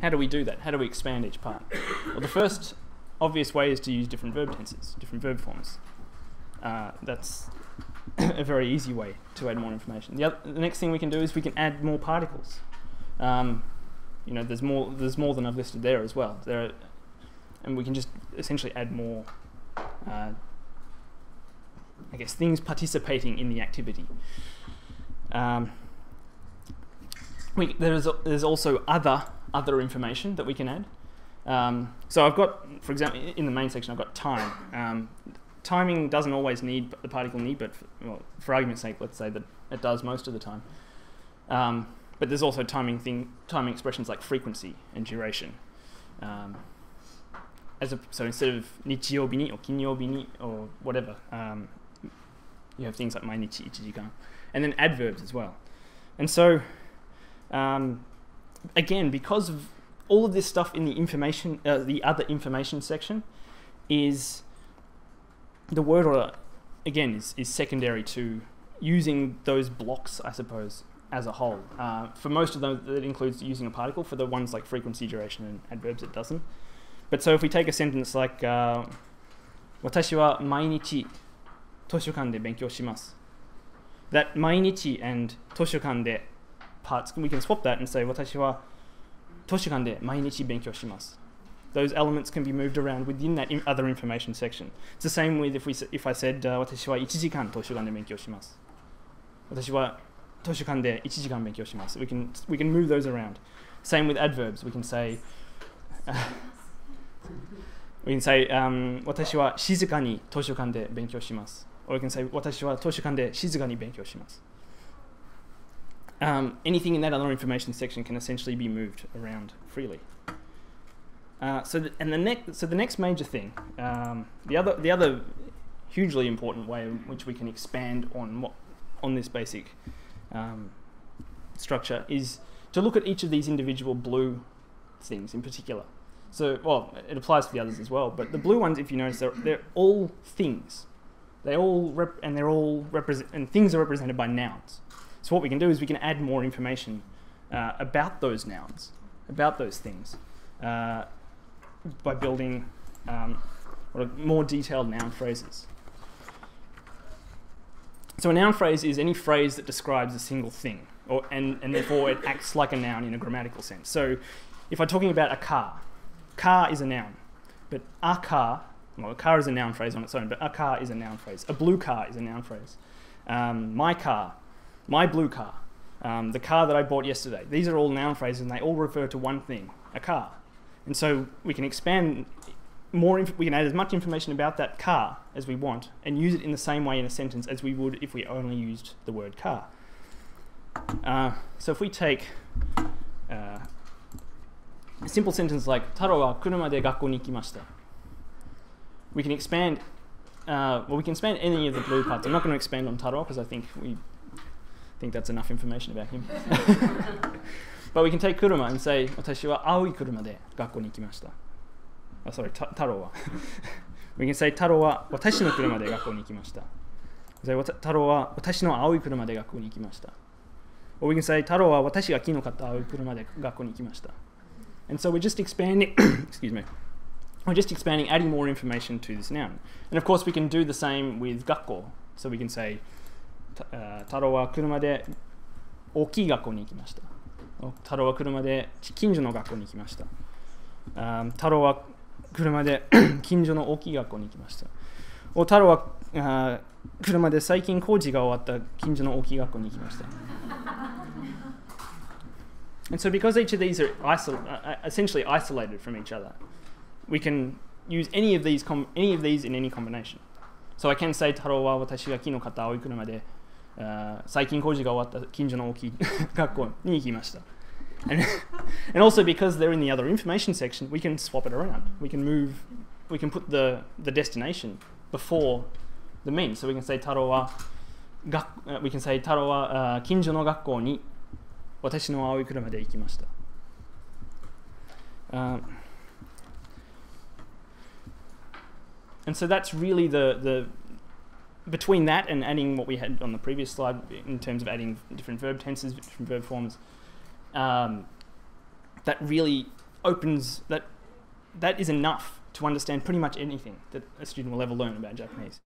How do we do that? How do we expand each part? Well, the first obvious way is to use different verb tenses, different verb forms. That's a very easy way to add more information. The next thing we can do is we can add more particles. You know, there's more than I've listed there as well. And we can just essentially add more, I guess, things participating in the activity. There's also other information that we can add. So I've got, for example, in the main section I've got time. Timing doesn't always need the particle need, but for argument's sake, let's say that it does most of the time. But there's also timing expressions like frequency and duration. So instead of nichiyoubi ni or kinyoubi ni or whatever, you have things like mainichi, ichijikan, and then adverbs as well. And so, again, because of all of this stuff in the information, the other information section, is the word order again is secondary to using those blocks, I suppose, as a whole. For most of them, that includes using a particle. For the ones like frequency, duration, and adverbs, it doesn't. But so if we take a sentence like "Watashi wa mainichi toshokan de benkyou shimasu," that mainichi and toshokan de parts, we can swap that and say "Watashi wa toshokan de mainichi benkyou shimasu." Those elements can be moved around within that other information section. It's the same with if I said "Watashi wa ichijikan toshokan de benkyou shimasu." Watashi wa toshokan de ichijikan benkyou shimasu. We can move those around. Same with adverbs. We can say. We can say "Watashi wa shizuka ni toshokan de benkyou shimasu," or we can say "Watashi wa toshokan de shizuka ni benkyou shimasu." Anything in that other information section can essentially be moved around freely. So the next major thing, the other hugely important way in which we can expand on this basic structure is to look at each of these individual blue things in particular. So, well, it applies to the others as well, but the blue ones, if you notice, they're all things. Things are represented by nouns. So what we can do is we can add more information about those nouns, about those things, by building more detailed noun phrases. So a noun phrase is any phrase that describes a single thing, and therefore it acts like a noun in a grammatical sense. So if I'm talking about a car, car is a noun, but a car, well, a car is a noun phrase on its own, but a car is a noun phrase. A blue car is a noun phrase. My car, my blue car, the car that I bought yesterday. These are all noun phrases and they all refer to one thing, a car. And so we can expand more, we can add as much information about that car as we want and use it in the same way in a sentence as we would if we only used the word car. So if we take a simple sentence like "Taro wa kuruma de gakkou ni ikimashita," we can expand. We can expand any of the blue parts. I'm not going to expand on Taro because I think that's enough information about him. But we can take kuruma and say "Watashi wa aoi kuruma de gakkou ni ikimashita." Oh, sorry, Taro wa. We can say "Taro wa watashi no kuruma de gakkou ni ikimashita." We can say "Taro wa watashi no aoi kuruma de gakkou ni ikimashita." Or we can say "Taro wa watashi ga kino katta aoi kuruma de gakkou ni ikimashita." And so we're just expanding, excuse me, we're just expanding, adding more information to this noun. And of course we can do the same with gakkou. So we can say, "Taro wa kuruma de okii gakkou ni ikimashita." "Taro wa kuruma de kinjo no gakkou ni ikimashita." "Taro wa kuruma de kinjo no okii gakkou ni ikimashita." Or "Taro wa kuruma de saikin kouji ga owatta kinjo no okii gakkou ni ikimashita." And so because each of these are essentially isolated from each other, we can use any of these in any combination. So I can say "Taro wa watashi ga kino katta aoi kuruma de saikin kouji ga owatta kinjo no okii gakkou ni ikimashita." And also because they're in the other information section, we can swap it around. We can put the destination before the means. So we can say "Taro wa kinjo no gakkou ni watashi no aoi kuruma de ikimashita." And so that's really the between that and adding what we had on the previous slide in terms of adding different verb tenses, different verb forms, that really opens that is enough to understand pretty much anything that a student will ever learn about Japanese.